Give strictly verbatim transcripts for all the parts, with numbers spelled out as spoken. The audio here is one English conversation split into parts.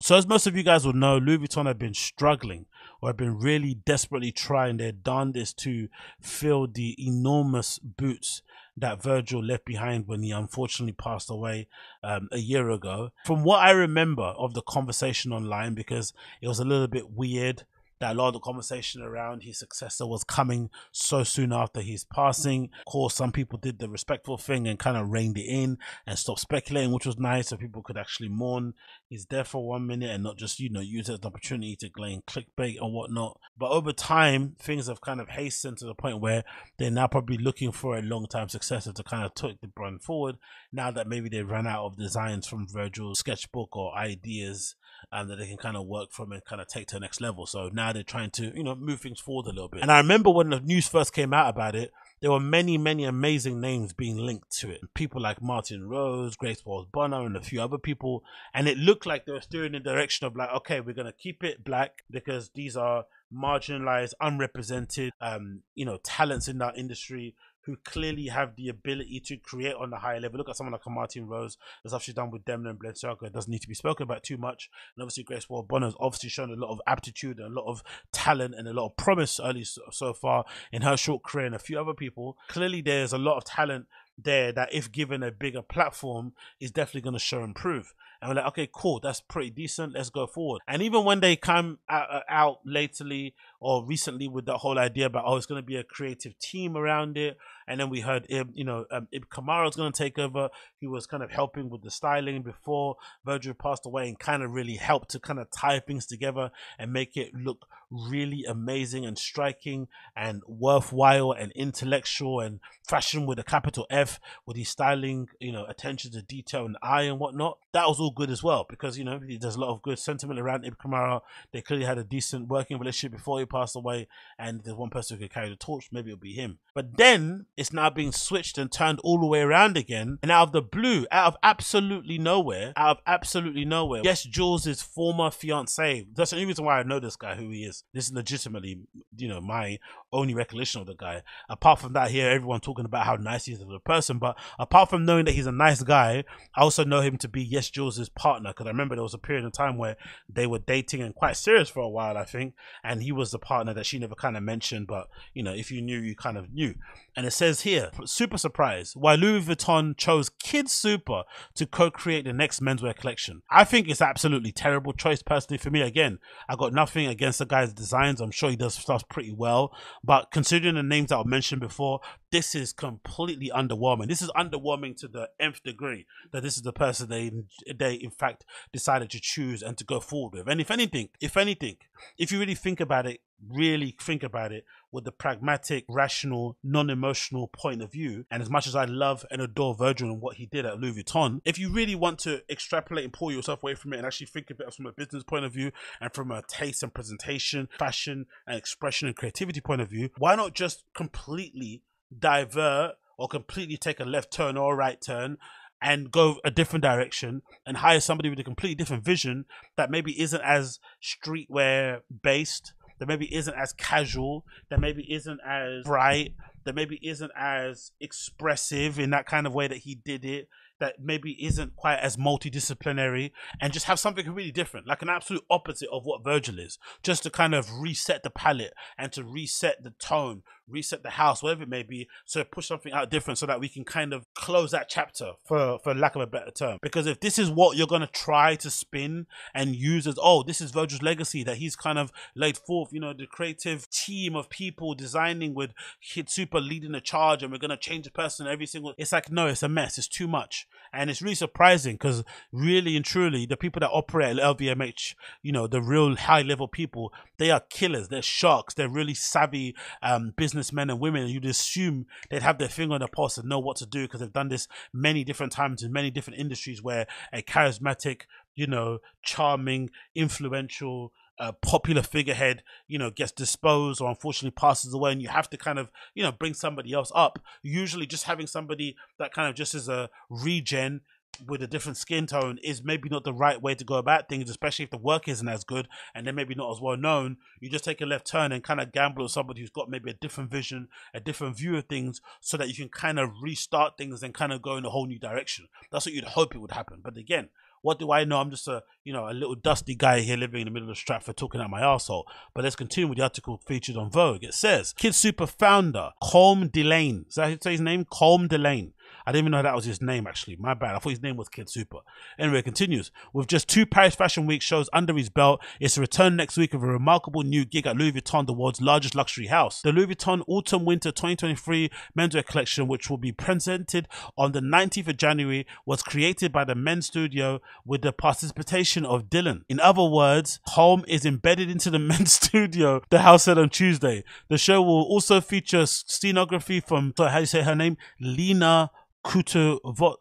So as most of you guys will know, Louis Vuitton have been struggling, or have been really desperately trying their darndest to fill the enormous boots that Virgil left behind when he unfortunately passed away um, a year ago. From what I remember of the conversation online, because it was a little bit weird that a lot of the conversation around his successor was coming so soon after his passing. Of course, some people did the respectful thing and kind of reined it in and stopped speculating, which was nice, so people could actually mourn his death for one minute and not just, you know, use it as an opportunity to claim clickbait or whatnot. But over time, things have kind of hastened to the point where they're now probably looking for a long-time successor to kind of take the brand forward, now that maybe they ran out of designs from Virgil's sketchbook or ideas and that they can kind of work from and kind of take to the next level. So now they're trying to, you know, move things forward a little bit. And I remember when the news first came out about it, there were many, many amazing names being linked to it. People like Martine Rose, Grace Wales Bonner, and a few other people. And it looked like they were steering in the direction of like, okay, we're going to keep it black because these are marginalized, unrepresented, um, you know, talents in our industry who clearly have the ability to create on the higher level. Look at someone like Martine Rose, the stuff she's done with Demna and Bled Circle, it doesn't need to be spoken about too much. And obviously Grace Wales Bonner's obviously shown a lot of aptitude and a lot of talent and a lot of promise early so, so far in her short career, and a few other people. Clearly there's a lot of talent there that if given a bigger platform is definitely going to show and prove. And we're like, okay, cool, that's pretty decent, let's go forward. And even when they come out, out lately or recently with that whole idea about, oh, it's going to be a creative team around it, and then we heard Ib, you know um, Ib Kamara is going to take over. He was kind of helping with the styling before Virgil passed away and kind of really helped to kind of tie things together and make it look really amazing and striking and worthwhile and intellectual and fashion with a capital F, with his styling, you know, attention to detail and eye and whatnot. That was all good as well, because, you know, there's a lot of good sentiment around Ib Kamara. They clearly had a decent working relationship before he passed away, and there's one person who could carry the torch, maybe it'll be him. But then it's now being switched and turned all the way around again, and out of the blue, out of absolutely nowhere, out of absolutely nowhere, yes, Jules's former fiance, that's the only reason why I know this guy, who he is. This is legitimately, you know, my only recollection of the guy. Apart from that, here everyone talking about how nice he is as a person, but apart from knowing that he's a nice guy, I also know him to be yes Jules's partner, because I remember there was a period of time where they were dating and quite serious for a while, I think, and he was the partner that she never kind of mentioned, but you know, if you knew, you kind of knew. And it says here, super surprise, why Louis Vuitton chose Kid Super to co-create the next menswear collection. I think it's absolutely terrible choice personally for me. Again, I got nothing against the guy's designs, I'm sure he does stuff pretty well, but considering the names that I mentioned before, this is completely underwhelming. This is underwhelming to the nth degree that this is the person they they in fact decided to choose and to go forward with. And if anything, if anything, if you really think about it, really think about it with the pragmatic, rational, non-emotional point of view, and as much as I love and adore Virgil and what he did at Louis Vuitton, if you really want to extrapolate and pull yourself away from it and actually think of it from a business point of view and from a taste and presentation, fashion and expression and creativity point of view, why not just completely divert or completely take a left turn or a right turn and go a different direction and hire somebody with a completely different vision that maybe isn't as streetwear based, that maybe isn't as casual, that maybe isn't as bright, that maybe isn't as expressive in that kind of way that he did it, that maybe isn't quite as multidisciplinary, and just have something really different, like an absolute opposite of what Virgil is, just to kind of reset the palette and to reset the tone, reset the house, whatever it may be, so push something out different so that we can kind of close that chapter, for for lack of a better term. Because if this is what you're going to try to spin and use as, oh, this is Virgil's legacy that he's kind of laid forth, you know, the creative team of people designing with Kid Super leading the charge, and we're going to change the person every single, it's like, no, it's a mess, it's too much. And it's really surprising, because really and truly the people that operate at L V M H, you know, the real high level people, they are killers, they're sharks, they're really savvy um, businessmen and women, and you'd assume they'd have their finger on the pulse and know what to do, because they've done this many different times in many different industries where a charismatic, you know, charming, influential, a popular figurehead, you know, gets disposed or unfortunately passes away, and you have to kind of, you know, bring somebody else up. Usually just having somebody that kind of just is a regen with a different skin tone is maybe not the right way to go about things, especially if the work isn't as good and they're maybe not as well known. You just take a left turn and kind of gamble with somebody who's got maybe a different vision, a different view of things, so that you can kind of restart things and kind of go in a whole new direction. That's what you'd hope it would happen. But again, What do I know? I'm just a, you know, a little dusty guy here living in the middle of Stratford talking out my arsehole. But let's continue with the article featured on Vogue. It says, Kid Super founder, Colm Dillane. Is that how you say his name? Colm Dillane. I didn't even know that was his name, actually. My bad. I thought his name was Kid Super. Anyway, it continues. With just two Paris Fashion Week shows under his belt, it's a return next week of a remarkable new gig at Louis Vuitton, the world's largest luxury house. The Louis Vuitton Autumn-Winter twenty twenty-three menswear collection, which will be presented on the nineteenth of January, was created by the men's studio with the participation of Dillane. In other words, Colm is embedded into the men's studio, the house said on Tuesday. The show will also feature scenography from, so how do you say her name? Lena Kutsovskaya.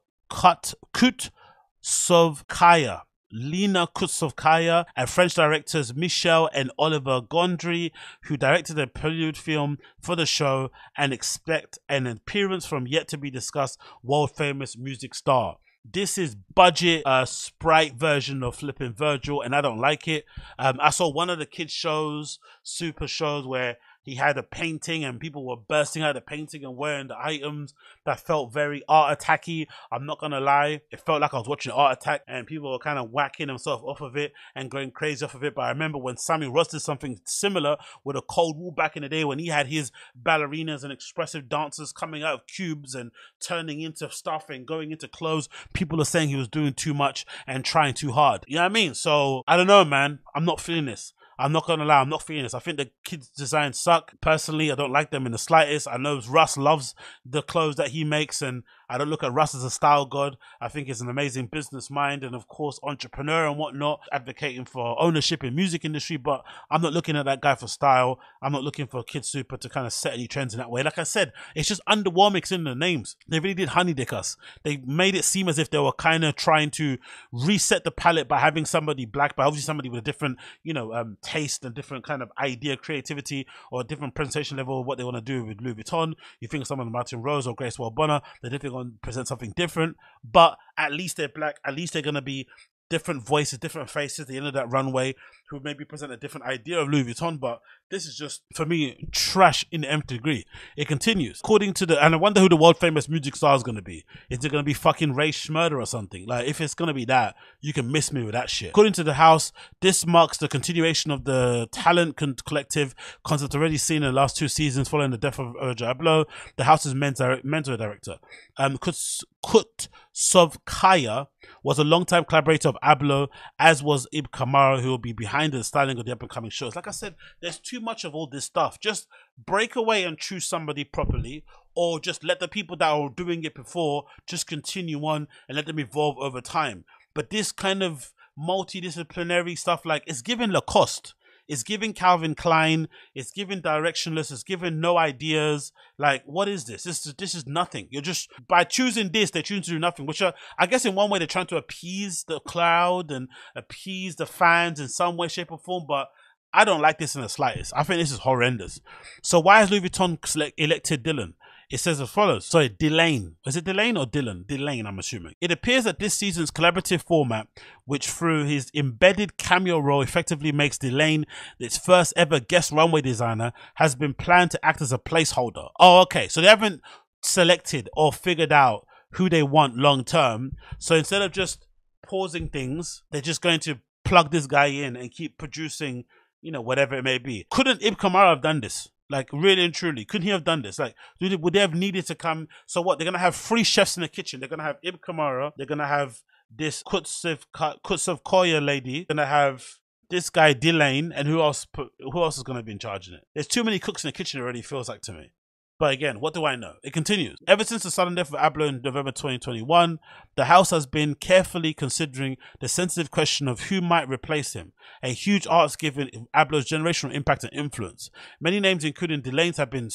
Lena Kutsovskaya, and French directors Michel and Oliver Gondry, who directed a prelude film for the show, and expect an appearance from yet-to-be-discussed world-famous music star. This is budget uh, Sprite version of flipping Virgil, and I don't like it. Um, I saw one of the kids' shows, super shows, where he had a painting and people were bursting out of the painting and wearing the items. That felt very art attacky. I'm not going to lie. It felt like I was watching Art Attack and people were kind of whacking themselves off of it and going crazy off of it. But I remember when Sammy Rose did something similar with a Cold Wall back in the day, when he had his ballerinas and expressive dancers coming out of cubes and turning into stuff and going into clothes. People are saying he was doing too much and trying too hard. You know what I mean? So I don't know, man. I'm not feeling this. I'm not going to lie, I'm not feeling this. I think the kids' designs suck. Personally, I don't like them in the slightest. I know Russ loves the clothes that he makes, and I don't look at Russ as a style god. I think he's an amazing business mind and, of course, entrepreneur and whatnot, advocating for ownership in music industry, but I'm not looking at that guy for style. I'm not looking for Kid Super to kind of set any trends in that way. Like I said, it's just underwhelming in the names. They really did honeydick us. They made it seem as if they were kind of trying to reset the palette by having somebody black, but obviously somebody with a different, you know, um, taste and different kind of idea, creativity, or a different presentation level of what they want to do with Louis Vuitton. You think someone like Martine Rose or Grace Wales Bonner, they definitely present something different, but at least they're black, at least they're going to be different voices, different faces at the end of that runway, who maybe present a different idea of Louis Vuitton. But this is just, for me, trash in the nth degree. It continues. According to the, and I wonder who the world famous music star is going to be. Is it going to be fucking Ray Schmurder or something? Like, if it's going to be that, you can miss me with that shit. According to the house, this marks the continuation of the talent con collective concept already seen in the last two seasons following the death of Virgil Abloh, the house's men's direct, mentor director. Um, Kuts, Kutsovskaya was a long-time collaborator of Abloh, as was Ib Kamara, who will be behind the styling of the up-and-coming shows. Like I said, there's two much of all this stuff. Just break away and choose somebody properly, or just let the people that are doing it before just continue on and let them evolve over time. But this kind of multidisciplinary stuff, like, it's giving Lacoste, it's giving Calvin Klein, it's giving directionless, it's giving no ideas. Like, what is this? This is, this is nothing. You're just, by choosing this, they choose to do nothing, which are, I guess in one way they're trying to appease the crowd and appease the fans in some way, shape or form, but I don't like this in the slightest. I think this is horrendous. So why has Louis Vuitton elected Dillane? It says as follows. Sorry, Dillane. Is it Dillane or Dillane? Dillane, I'm assuming. It appears that this season's collaborative format, which through his embedded cameo role effectively makes Dillane its first ever guest runway designer, has been planned to act as a placeholder. Oh, okay. So they haven't selected or figured out who they want long term. So instead of just pausing things, they're just going to plug this guy in and keep producing, you know, whatever it may be. Couldn't Ib Kamara have done this? Like, really and truly, couldn't he have done this? Like, would they have needed to come? So what? They're going to have three chefs in the kitchen. They're going to have Ib Kamara. They're going to have this Kutsovskaya lady. They're going to have this guy, Dillane. And who else put, Who else is going to be in charge in it? There's too many cooks in the kitchen already, feels like to me. But again, what do I know? It continues. Ever since the sudden death of Abloh in November twenty twenty-one, the house has been carefully considering the sensitive question of who might replace him, a huge ask given Abloh's generational impact and influence. Many names, including Dillane's, have been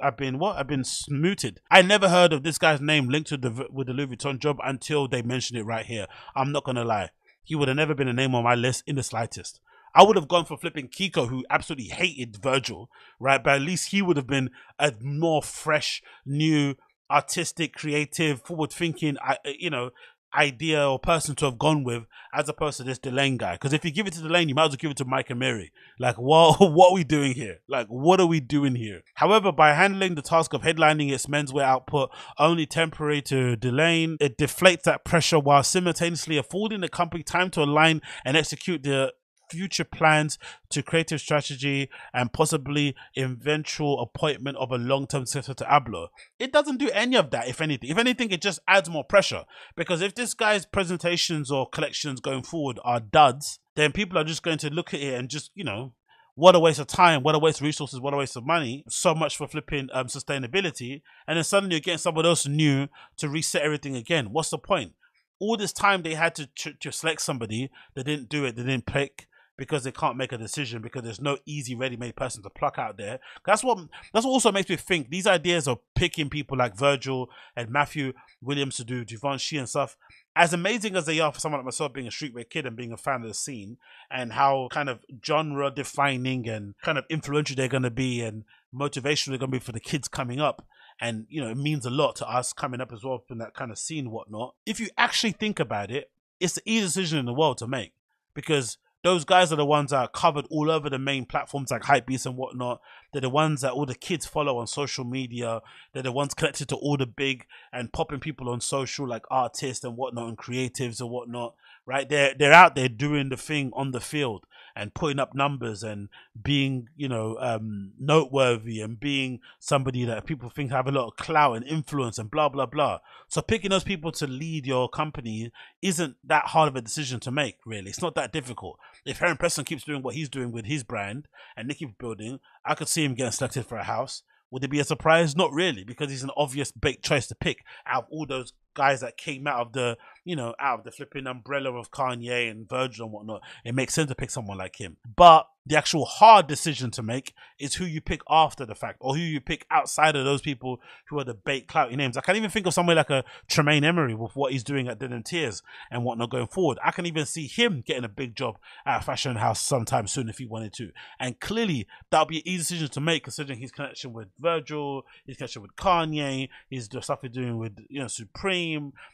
have been what have been smuted. I never heard of this guy's name linked to the with the Louis Vuitton job until they mentioned it right here. I'm not gonna lie, he would have never been a name on my list in the slightest. I would have gone for flipping Kiko, who absolutely hated Virgil, right? But at least he would have been a more fresh, new, artistic, creative, forward-thinking, you know, idea or person to have gone with as opposed to this Dillane guy. Because if you give it to Dillane, you might as well give it to Mike and Mary. Like, what, what are we doing here? Like, what are we doing here? However, by handling the task of headlining its menswear output only temporary to Dillane, it deflates that pressure while simultaneously affording the company time to align and execute the future plans to creative strategy and possibly eventual appointment of a long-term successor to Abloh. It doesn't do any of that, if anything. If anything, it just adds more pressure. Because if this guy's presentations or collections going forward are duds, then people are just going to look at it and just, you know, what a waste of time, what a waste of resources, what a waste of money. So much for flipping um, sustainability. And then suddenly you're getting someone else new to reset everything again. What's the point? All this time they had to, to, to select somebody. They didn't do it. They didn't pick. Because they can't make a decision, because there's no easy ready-made person to pluck out there. That's what that's what also makes me think these ideas of picking people like Virgil and Matthew Williams to do Givenchy and stuff, as amazing as they are for someone like myself being a streetwear kid and being a fan of the scene, and how kind of genre defining and kind of influential they're going to be and motivational they're going to be for the kids coming up. And, you know, it means a lot to us coming up as well from that kind of scene and whatnot. If you actually think about it, it's the easiest decision in the world to make, because those guys are the ones that are covered all over the main platforms like Hypebeast and whatnot. They're the ones that all the kids follow on social media. They're the ones connected to all the big and popping people on social, like artists and whatnot and creatives and whatnot, right? They're, they're out there doing the thing on the field and putting up numbers and being, you know, um, noteworthy and being somebody that people think have a lot of clout and influence and blah, blah, blah. So picking those people to lead your company isn't that hard of a decision to make, really. It's not that difficult. If Heron Preston keeps doing what he's doing with his brand and they keep building, I could see him getting selected for a house. Would it be a surprise? Not really, because he's an obvious bait choice to pick out of all those guys that came out of the, you know, out of the flipping umbrella of Kanye and Virgil and whatnot. It makes sense to pick someone like him. But the actual hard decision to make is who you pick after the fact, or who you pick outside of those people who are the bait clouty names. I can't even think of somebody like a Tremaine Emery with what he's doing at Denim Tears and whatnot going forward. I can even see him getting a big job at a fashion house sometime soon if he wanted to. And clearly that would be an easy decision to make, considering his connection with Virgil, his connection with Kanye, his the stuff he's doing with, you know, Supreme,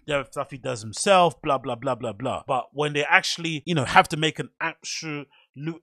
the stuff he does himself, blah, blah, blah, blah, blah. But when they actually, you know, have to make an absolute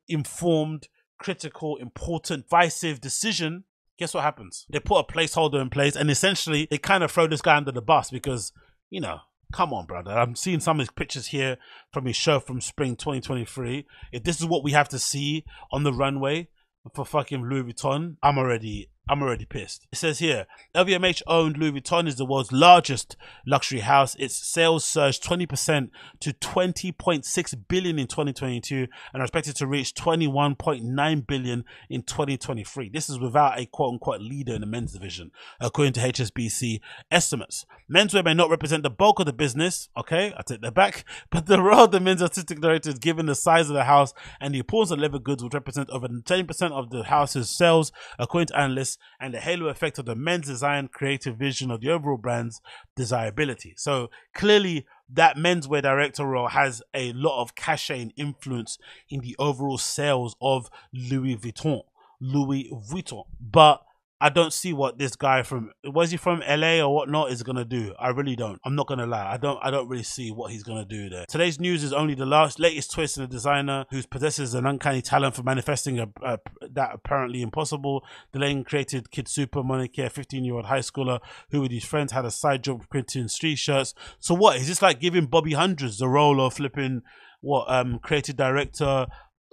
informed, critical, important, divisive decision, guess what happens? They put a placeholder in place, and essentially they kind of throw this guy under the bus because, you know, come on, brother. I'm seeing some of his pictures here from his show from spring twenty twenty-three. If this is what we have to see on the runway for fucking Louis Vuitton, I'm already I'm already pissed. It says here, L V M H owned Louis Vuitton is the world's largest luxury house. Its sales surged twenty percent to twenty point six billion in twenty twenty-two and are expected to reach twenty-one point nine billion in twenty twenty-three. This is without a quote-unquote leader in the men's division, according to H S B C estimates. Menswear may not represent the bulk of the business, okay, I take that back, but the role of the men's artistic directors, given the size of the house and the importance of leather goods, would represent over ten percent of the house's sales, according to analysts, and the halo effect of the men's design creative vision of the overall brand's desirability. So clearly that menswear director role has a lot of cachet and influence in the overall sales of Louis Vuitton. Louis Vuitton. But I don't see what this guy from, was he from L A or whatnot, is gonna do. I really don't. I'm not gonna lie. I don't. I don't really see what he's gonna do there. Today's news is only the last, latest twist in a designer who possesses an uncanny talent for manifesting a, a, that apparently impossible. Dillane created Kid Super, Monica, fifteen-year-old high schooler who, with his friends, had a side job printing street shirts. So what? Is this like giving Bobby Hundreds the role of flipping what? Um, creative director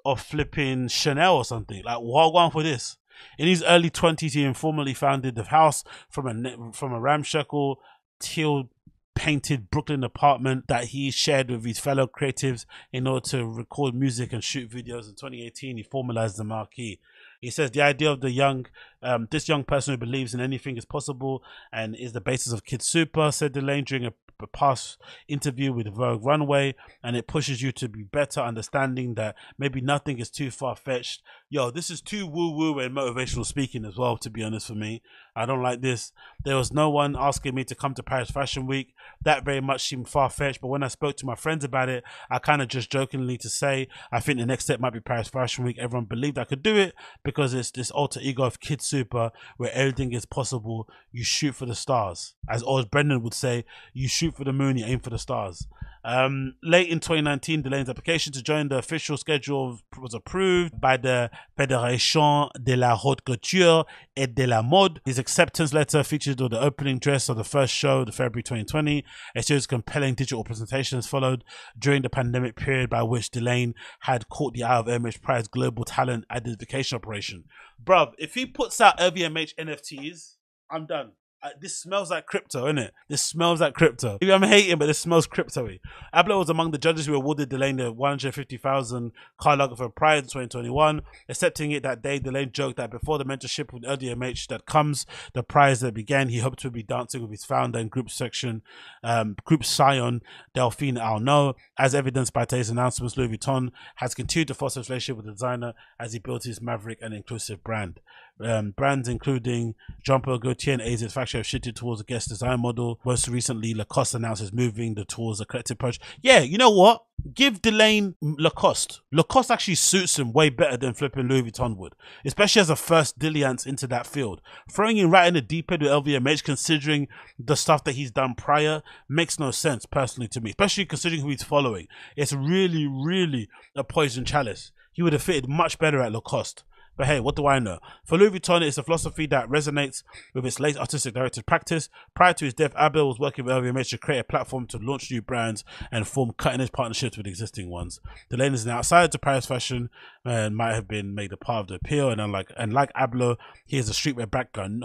of flipping Chanel or something? Like, what one for this? In his early twenties, he informally founded the house from a from a ramshackle, teal-painted Brooklyn apartment that he shared with his fellow creatives in order to record music and shoot videos. In twenty eighteen, he formalized the marquee. He says the idea of the young, um, this young person who believes in anything is possible and is the basis of Kid Super, said Dillane during a past interview with Vogue Runway, and it pushes you to be better, understanding that maybe nothing is too far-fetched. Yo, this is too woo-woo and motivational speaking as well, to be honest, for me. I don't like this. There was no one asking me to come to Paris Fashion Week. That very much seemed far-fetched, but when I spoke to my friends about it, I kind of just jokingly to say, I think the next step might be Paris Fashion Week. Everyone believed I could do it because it's this alter ego of Kid Super where everything is possible. You shoot for the stars. As always, Brendan would say, you shoot shoot for the moon, you aim for the stars. Um, late in twenty nineteen, Dillane's application to join the official schedule was approved by the Fédération de la Haute Couture et de la Mode. His acceptance letter featured the opening dress of the first show of February twenty twenty. A series of compelling digital presentations followed during the pandemic period, by which Dillane had caught the eye of L V M H Pride's global talent identification operation. Bruv, if he puts out L V M H N F Ts, I'm done. Uh, this smells like crypto, innit? This smells like crypto. Maybe I'm hating, but this smells crypto-y. Abloh was among the judges who awarded Dillane the one hundred fifty thousand Karl Lagerfeld Prize in twenty twenty-one. Accepting it that day, Dillane joked that before the mentorship with L V M H that comes, the prize that began, he hoped to be dancing with his founder and group section, um, group scion, Delphine Arnault. As evidenced by today's announcements, Louis Vuitton has continued to foster his relationship with the designer as he built his maverick and inclusive brand. Um, brands including Jean-Paul Gaultier and Asia's Factory have shifted towards a guest design model. Most recently, Lacoste announced it's moving the towards a collective approach. Yeah, you know what? Give Dillane Lacoste. Lacoste actually suits him way better than flipping Louis Vuitton would, especially as a first Dillane into that field. Throwing him right in the deep end with L V M H, considering the stuff that he's done prior, makes no sense personally to me, especially considering who he's following. It's really, really a poison chalice. He would have fitted much better at Lacoste. But hey, what do I know? For Louis Vuitton, it's a philosophy that resonates with its late artistic director's practice. Prior to his death, Abloh was working with L V M H to create a platform to launch new brands and form cutting-edge partnerships with existing ones. Dillane is an outsider to Paris fashion and might have been made a part of the appeal. And unlike, and like Abloh, he has a streetwear background.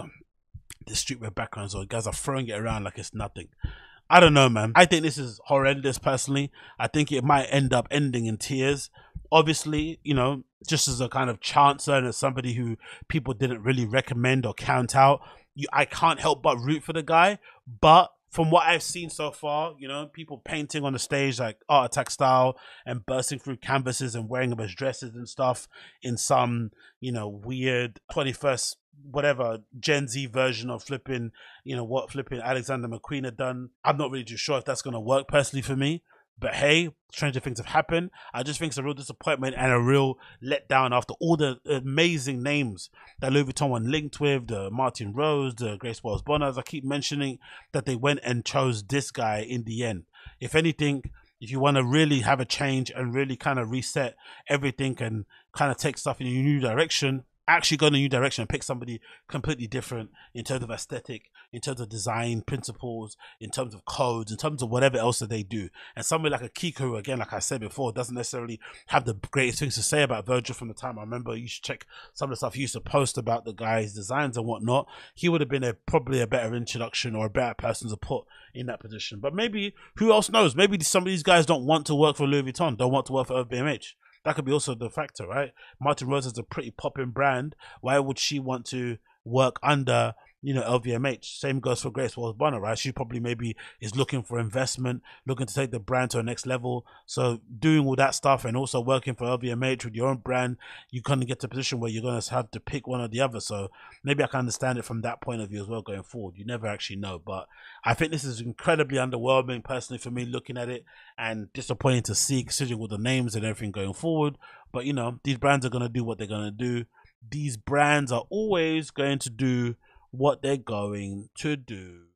The streetwear background, so guys are throwing it around like it's nothing. I don't know, man. I think this is horrendous, personally. I think it might end up ending in tears. Obviously, you know, just as a kind of chancer and as somebody who people didn't really recommend or count out, you, I can't help but root for the guy. But from what I've seen so far, you know, people painting on the stage like Art Attack style and bursting through canvases and wearing them as dresses and stuff in some, you know, weird twenty-first whatever Gen Z version of flipping, you know, what flipping Alexander McQueen had done. I'm not really too sure if that's going to work personally for me. But hey, stranger things have happened. I just think it's a real disappointment and a real letdown after all the amazing names that Louis Vuitton were linked with, the Martine Rose, the Grace Wales Bonner. As I keep mentioning, that they went and chose this guy in the end. If anything, if you want to really have a change and really kind of reset everything and kind of take stuff in a new direction, actually go in a new direction and pick somebody completely different in terms of aesthetic, in terms of design principles, in terms of codes, in terms of whatever else that they do. And somebody like a Kiko, again, like I said before, doesn't necessarily have the greatest things to say about Virgil from the time. I remember you should check some of the stuff he used to post about the guy's designs and whatnot. He would have been a probably a better introduction or a better person to put in that position. But maybe, who else knows? Maybe some of these guys don't want to work for Louis Vuitton, don't want to work for L V M H. That could be also the factor, right? Martine Rose is a pretty popping brand. Why would she want to work under, you know, L V M H? Same goes for Grace Wales Bonner, right? She probably maybe is looking for investment, looking to take the brand to the next level. So doing all that stuff and also working for L V M H with your own brand, you kind of get to a position where you're going to have to pick one or the other. So maybe I can understand it from that point of view as well going forward. You never actually know. But I think this is incredibly underwhelming personally for me, looking at it, and disappointing to see considering all the names and everything going forward. But, you know, these brands are going to do what they're going to do. These brands are always going to do what they're going to do.